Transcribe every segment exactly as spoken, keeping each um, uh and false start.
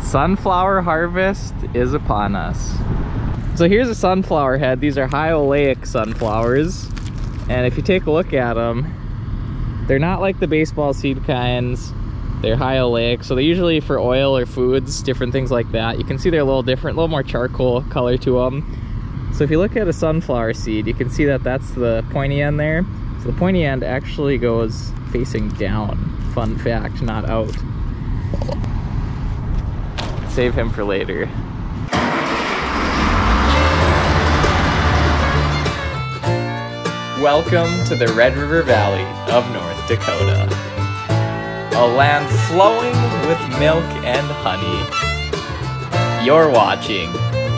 Sunflower harvest is upon us. So here's a sunflower head. These are high oleic sunflowers. And if you take a look at them, they're not like the baseball seed kinds. They're high oleic, so they're usually for oil or foods, different things like that. You can see they're a little different, a little more charcoal color to them. So if you look at a sunflower seed, you can see that that's the pointy end there. So the pointy end actually goes facing down. Fun fact, not out. Save him for later. Welcome to the Red River Valley of North Dakota. A land flowing with milk and honey. You're watching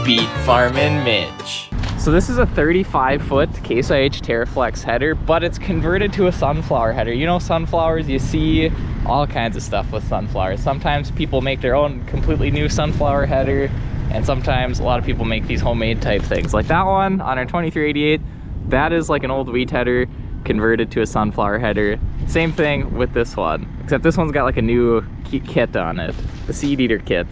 Beet Farmin Mitch. So this is a thirty-five foot K S I H Terraflex header, but it's converted to a sunflower header. You know, sunflowers, you see all kinds of stuff with sunflowers. Sometimes people make their own completely new sunflower header, and sometimes a lot of people make these homemade type things. Like that one on our twenty-three eighty-eight, that is like an old wheat header converted to a sunflower header. Same thing with this one, except this one's got like a new kit on it, the seed eater kit.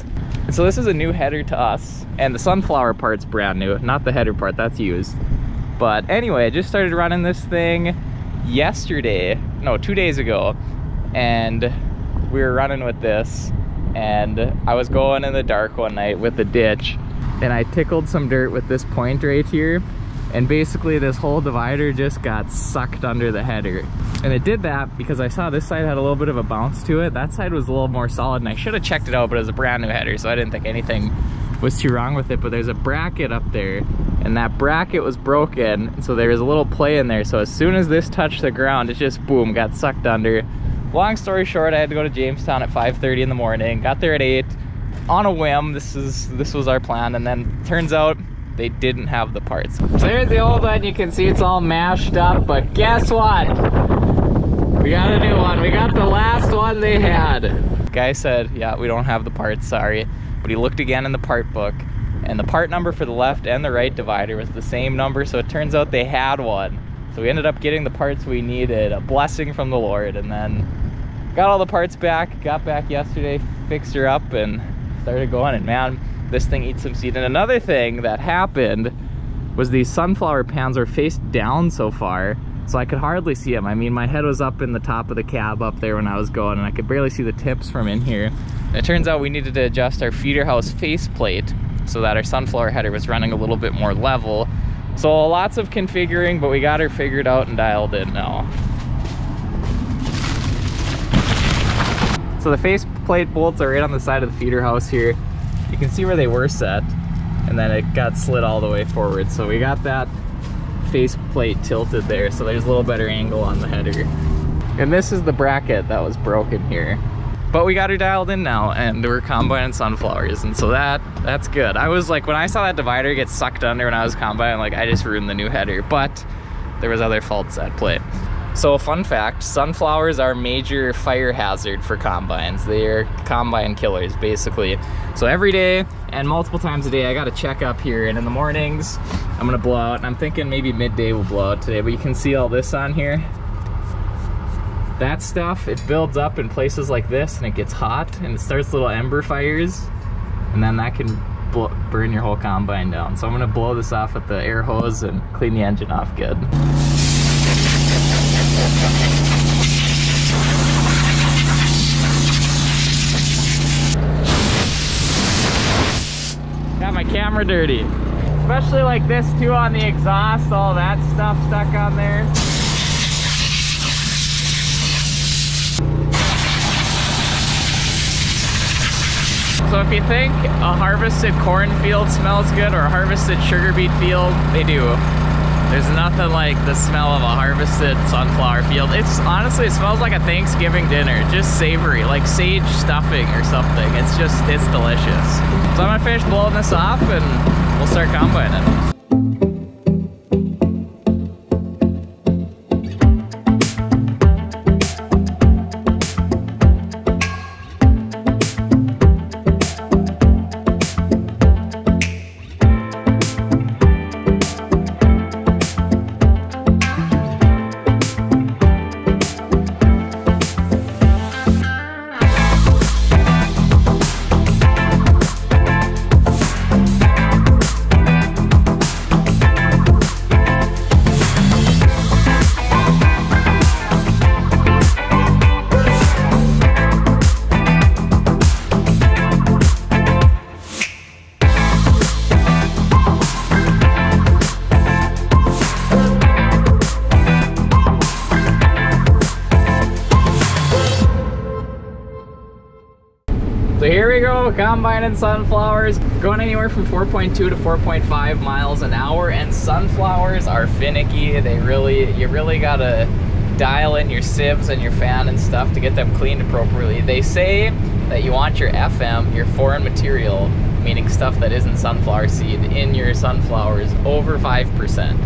And so this is a new header to us, and the sunflower part's brand new, not the header part, that's used. But anyway, I just started running this thing yesterday, no, two days ago, and we were running with this, and I was going in the dark one night with the ditch, and I tickled some dirt with this point right here, and basically this whole divider just got sucked under the header. And it did that because I saw this side had a little bit of a bounce to it. That side was a little more solid, and I should have checked it out, but it was a brand new header, so I didn't think anything was too wrong with it. But there's a bracket up there, and that bracket was broken, so there was a little play in there. So as soon as this touched the ground, it just, boom, got sucked under. Long story short, I had to go to Jamestown at five thirty in the morning, got there at eight, on a whim. This is this was our plan, and then turns out they didn't have the parts. So there's the old one. You can see it's all mashed up, but guess what? We got a new one. We got the last one they had. Guy said, yeah, we don't have the parts, sorry. But he looked again in the part book, and the part number for the left and the right divider was the same number, so it turns out they had one. So we ended up getting the parts we needed, a blessing from the Lord, and then got all the parts back, got back yesterday, fixed her up, and started going, and man, this thing eats some seed. And another thing that happened was these sunflower pans were face down so far, so I could hardly see them. I mean, my head was up in the top of the cab up there when I was going, and I could barely see the tips from in here. It turns out we needed to adjust our feeder house faceplate so that our sunflower header was running a little bit more level. So lots of configuring, but we got her figured out and dialed in now. So the faceplate bolts are right on the side of the feeder house here. You can see where they were set, and then it got slid all the way forward. So we got that faceplate tilted there, so there's a little better angle on the header. And this is the bracket that was broken here. But we got her dialed in now, and we're combining sunflowers, and so that that's good. I was like, when I saw that divider get sucked under when I was combining, like, I just ruined the new header, but there was other faults at play. So a fun fact, sunflowers are major fire hazard for combines. They are combine killers, basically. So every day and multiple times a day, I got a check up here, and in the mornings, I'm gonna blow out, and I'm thinking maybe midday we'll blow out today, but you can see all this on here. That stuff, it builds up in places like this, and it gets hot, and it starts little ember fires, and then that can blow, burn your whole combine down. So I'm gonna blow this off with the air hose and clean the engine off good. Got my camera dirty. Especially like this too on the exhaust, all that stuff stuck on there. So if you think a harvested cornfield smells good or a harvested sugar beet field, they do. There's nothing like the smell of a harvested sunflower field. It's honestly, it smells like a Thanksgiving dinner, just savory, like sage stuffing or something. It's just, it's delicious. So I'm gonna finish blowing this off and we'll start combining it. So here we go, combining sunflowers. Going anywhere from four point two to four point five miles an hour, and sunflowers are finicky. They really, you really gotta dial in your sieves and your fan and stuff to get them cleaned appropriately. They say that you want your F M, your foreign material, meaning stuff that isn't sunflower seed, in your sunflowers over five percent.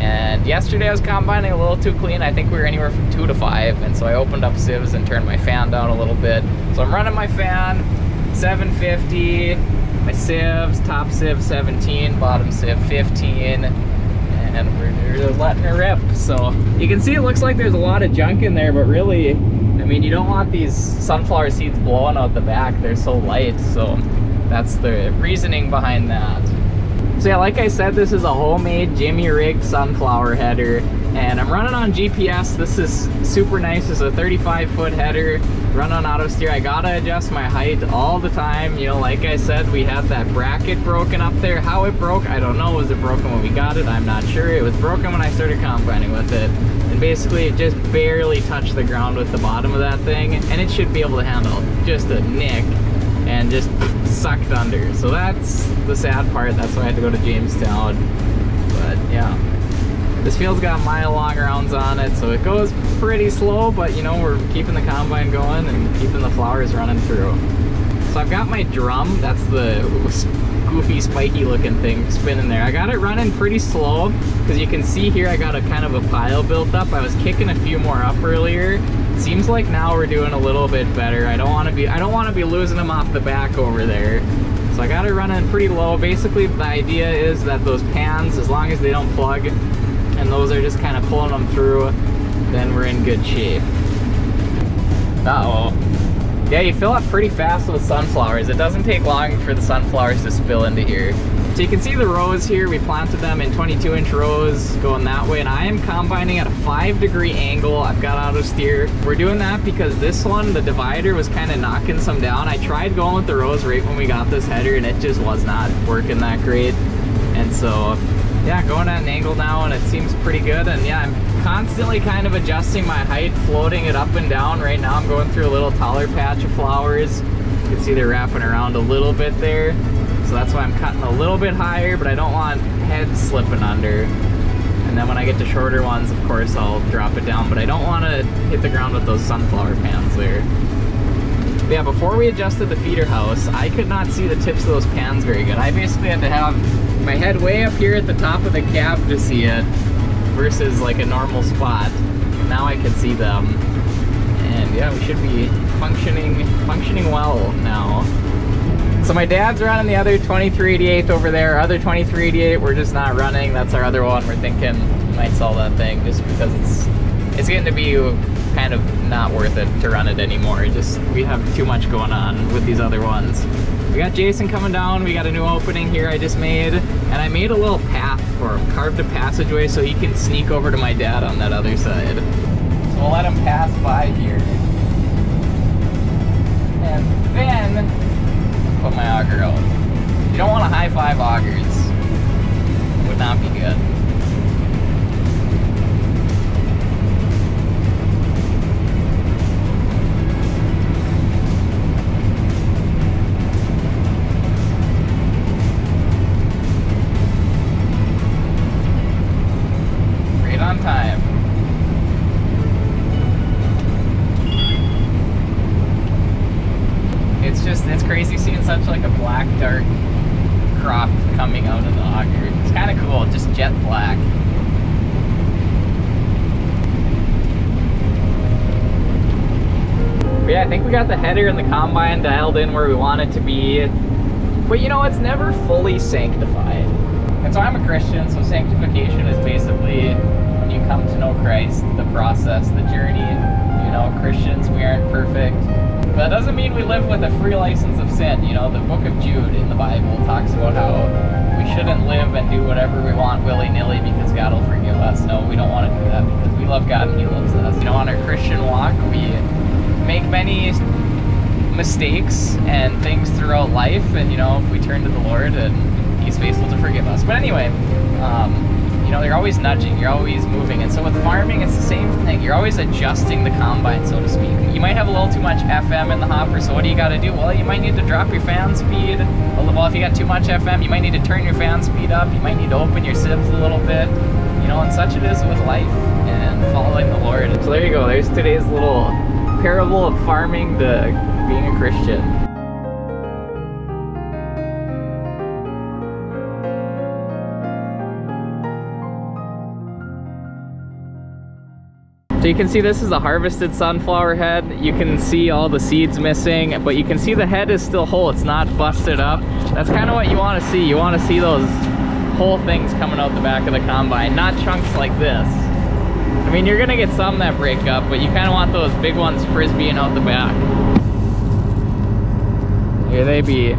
And yesterday I was combining a little too clean. I think we were anywhere from two to five. And so I opened up sieves and turned my fan down a little bit. So I'm running my fan, seven fifty, my sieves, top sieve seventeen, bottom sieve fifteen, and we're, we're letting her rip. So you can see it looks like there's a lot of junk in there, but really, I mean, you don't want these sunflower seeds blowing out the back. They're so light. So that's the reasoning behind that. So yeah, like I said, this is a homemade jimmy rigged sunflower header, and I'm running on G P S. This is super nice. It's a thirty-five foot header, run on auto steer. I gotta adjust my height all the time. You know, like I said, we had that bracket broken up there. How it broke, I don't know. Was it broken when we got it? I'm not sure. It was broken when I started combining with it. And basically it just barely touched the ground with the bottom of that thing, and it should be able to handle just a nick, and just sucked under. So that's the sad part. That's why I had to go to Jamestown. But yeah, this field's got mile long rounds on it, so it goes pretty slow, but you know, we're keeping the combine going and keeping the flowers running through. So I've got my drum, that's the goofy spiky looking thing spinning there. I got it running pretty slow, because you can see here I got a kind of a pile built up. I was kicking a few more up earlier. Seems like now we're doing a little bit better. I don't want to be I don't want to be losing them off the back over there. So I got it running pretty low. Basically the idea is that those pans, as long as they don't plug and those are just kind of pulling them through, then we're in good shape. Uh-oh. Yeah, you fill up pretty fast with sunflowers. It doesn't take long for the sunflowers to spill into here. So you can see the rows here, we planted them in twenty-two inch rows going that way, and I am combining at a five degree angle. I've got auto steer. We're doing that because this one, the divider, was kind of knocking some down. I tried going with the rows right when we got this header, and it just was not working that great. And so yeah, going at an angle now, and it seems pretty good. And yeah, I'm constantly kind of adjusting my height, floating it up and down. Right now I'm going through a little taller patch of flowers. You can see they're wrapping around a little bit there. So that's why I'm cutting a little bit higher, but I don't want heads slipping under. And then when I get to shorter ones, of course, I'll drop it down, but I don't want to hit the ground with those sunflower pans there. But yeah, before we adjusted the feeder house, I could not see the tips of those pans very good. I basically had to have my head way up here at the top of the cab to see it versus like a normal spot. Now I can see them. And yeah, we should be functioning, functioning well now. So my dad's running the other twenty-three eighty-eight over there. Other twenty-three eighty-eight we're just not running. That's our other one. We're thinking we might sell that thing just because it's it's getting to be kind of not worth it to run it anymore. Just we have too much going on with these other ones. We got Jason coming down. We got a new opening here I just made, and I made a little path for him, carved a passageway so he can sneak over to my dad on that other side. So we'll let him pass by here, and then put my auger out. You don't want to high five augers. It would not be good. Right on time. It's just, it's crazy seeing such like a black, dark crop coming out of the auger. It's kind of cool, just jet black. But yeah, I think we got the header and the combine dialed in where we want it to be. But you know, it's never fully sanctified. And so I'm a Christian, so sanctification is basically when you come to know Christ, the process, the journey. You know, Christians, we aren't perfect. But that doesn't mean we live with a free license of sin. You know, the book of Jude in the Bible talks about how we shouldn't live and do whatever we want willy-nilly because God will forgive us. No, we don't want to do that because we love God and He loves us. You know, on our Christian walk, we make many mistakes and things throughout life, and you know, if we turn to the Lord, and He's faithful to forgive us. But anyway, um, you know, they're always nudging, you're always moving. And so with farming, it's the same thing. You're always adjusting the combine, so to speak. You might have a little too much F M in the hopper, so what do you got to do? Well, you might need to drop your fan speed a little. Well, if you got too much F M, you might need to turn your fan speed up. You might need to open your sieves a little bit. You know, and such it is with life and following the Lord. So there you go. There's today's little parable of farming to being a Christian. So you can see this is a harvested sunflower head. You can see all the seeds missing, but you can see the head is still whole. It's not busted up. That's kind of what you want to see. You want to see those whole things coming out the back of the combine, not chunks like this. I mean, you're gonna get some that break up, but you kind of want those big ones frisbeeing out the back. Here they be.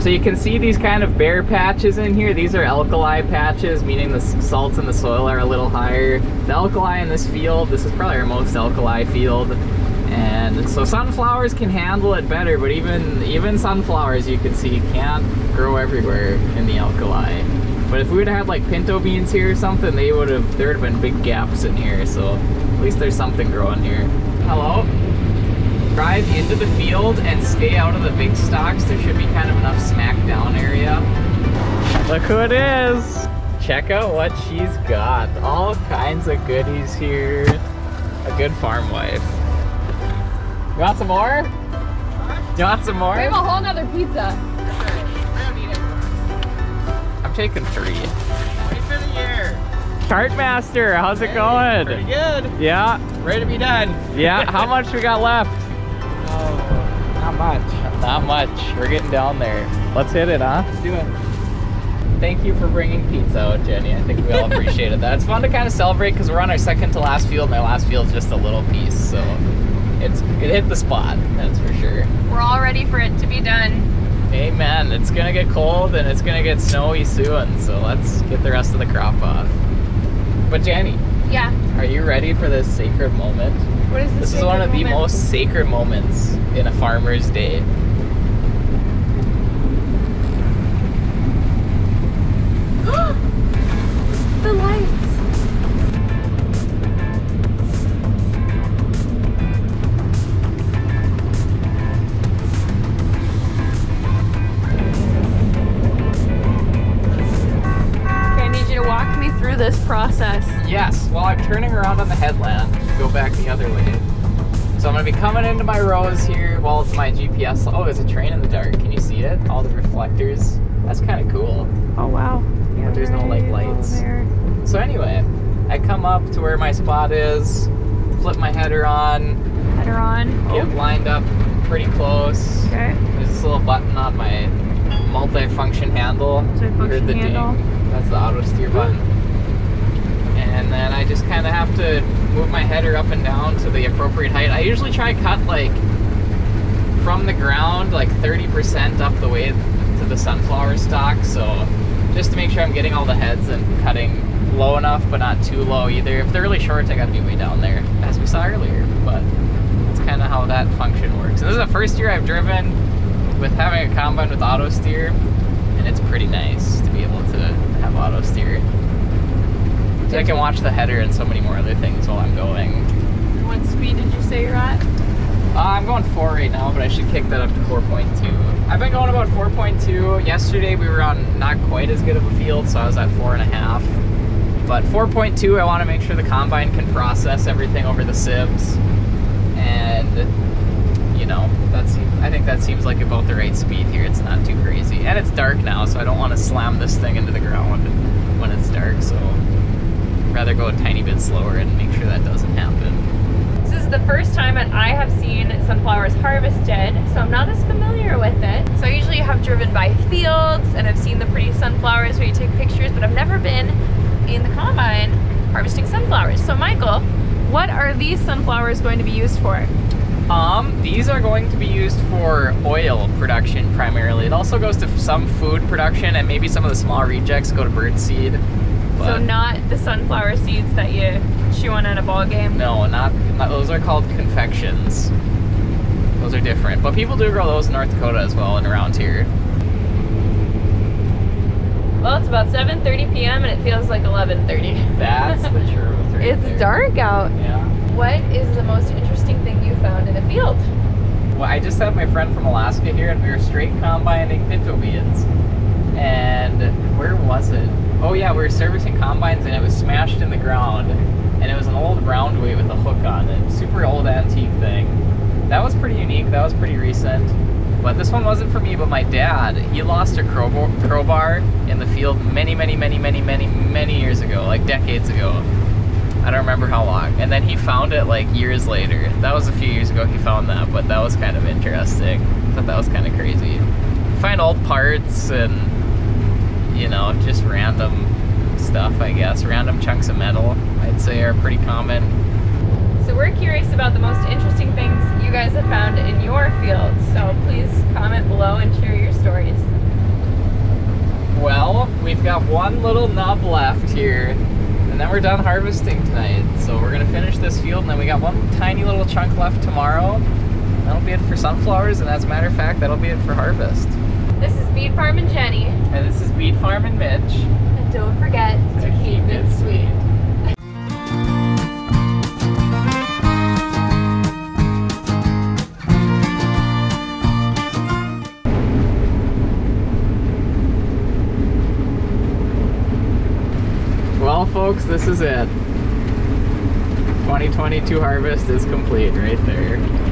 So you can see these kind of bare patches in here. These are alkali patches, meaning the salts in the soil are a little higher. The alkali in this field, this is probably our most alkali field. And so sunflowers can handle it better, but even, even sunflowers, you can see, can't grow everywhere in the alkali. But if we would have had like pinto beans here or something, they would have, there would have been big gaps in here. So at least there's something growing here. Hello? Drive into the field and stay out of the big stalks. There should be kind of enough smack down area. Look who it is! Check out what she's got. All kinds of goodies here. A good farm wife. You want some more? You want some more? We have a whole nother pizza. I'm taking three. Three for the year. Cart Master, how's it going? Pretty good. Yeah. Ready to be done. Yeah, how much we got left? Not much. Not much. We're getting down there. Let's hit it, huh? Let's do it. Thank you for bringing pizza out, Jenny. I think we all appreciated that. It's fun to kind of celebrate because we're on our second to last field. My last field's just a little piece, so it's it hit the spot. That's for sure. We're all ready for it to be done. Amen. It's gonna get cold and it's gonna get snowy soon, so let's get the rest of the crop off. But Jenny. Yeah. Are you ready for this sacred moment? What is this? This is one of the moment? most sacred moments in a farmer's day. The lights. Okay, I need you to walk me through this process. Yes, while I'm turning around on the headland. Go back the other way. So I'm gonna be coming into my rows here while it's my G P S. Oh, there's a train in the dark. Can you see it? All the reflectors. That's kind of cool. Oh wow. Yeah, but there's no like lights. So anyway, I come up to where my spot is, flip my header on. Header on. Get oh. lined up pretty close. Okay. There's this little button on my multi-function handle. Multi-function Heard the handle. Ding. That's the auto steer button. And then I just kind of have to move my header up and down to the appropriate height. I usually try to cut like from the ground like thirty percent up the way to the sunflower stalk, so just to make sure I'm getting all the heads and cutting low enough but not too low either. If they're really short, I gotta be way down there as we saw earlier, but that's kind of how that function works. And this is the first year I've driven with having a combine with auto steer, and it's pretty nice to be able to have auto steer. So I can watch the header and so many more other things while I'm going. What speed did you say you're at? Uh, I'm going four right now, but I should kick that up to four point two. I've been going about four point two. Yesterday we were on not quite as good of a field, so I was at four and a half. But four point two, I want to make sure the combine can process everything over the sieves, and you know, that's. I think that seems like about the right speed here. It's not too crazy, and it's dark now, so I don't want to slam this thing into the ground when it's dark. So. Rather go a tiny bit slower and make sure that doesn't happen. This is the first time that I have seen sunflowers harvested, so I'm not as familiar with it. So I usually have driven by fields and I've seen the pretty sunflowers where you take pictures, but I've never been in the combine harvesting sunflowers. So Michael, what are these sunflowers going to be used for? Um, these are going to be used for oil production primarily. It also goes to some food production, and maybe some of the small rejects go to birdseed. But so not the sunflower seeds that you chew on at a ball game? No, not, not those are called confections. Those are different. But people do grow those in North Dakota as well and around here. Well, it's about seven thirty p m and it feels like eleven thirty. That's the truth. Right it's there. Dark out. Yeah. What is the most interesting thing you found in the field? Well, I just had my friend from Alaska here, and we were straight combining pinto beans. And where was it? Oh yeah, we were servicing combines, and it was smashed in the ground. And it was an old roundway with a hook on it. Super old antique thing. That was pretty unique. That was pretty recent. But this one wasn't for me, but my dad, he lost a crowbar in the field many, many, many, many, many, many years ago, like decades ago. I don't remember how long. And then he found it like years later. That was a few years ago he found that, but that was kind of interesting. I thought that was kind of crazy. Find old parts and, you know, just random stuff, I guess. Random chunks of metal, I'd say, are pretty common. So we're curious about the most interesting things you guys have found in your field, so please comment below and share your stories. Well, we've got one little nub left here, and then we're done harvesting tonight. So we're going to finish this field, and then we got one tiny little chunk left tomorrow. That'll be it for sunflowers, and as a matter of fact, that'll be it for harvest. This is Beet Farmin Jenny. And this is Beet Farmin Mitch. And don't forget to, to keep, keep it, it sweet. sweet. Folks, this is it. twenty twenty-two harvest is complete right there.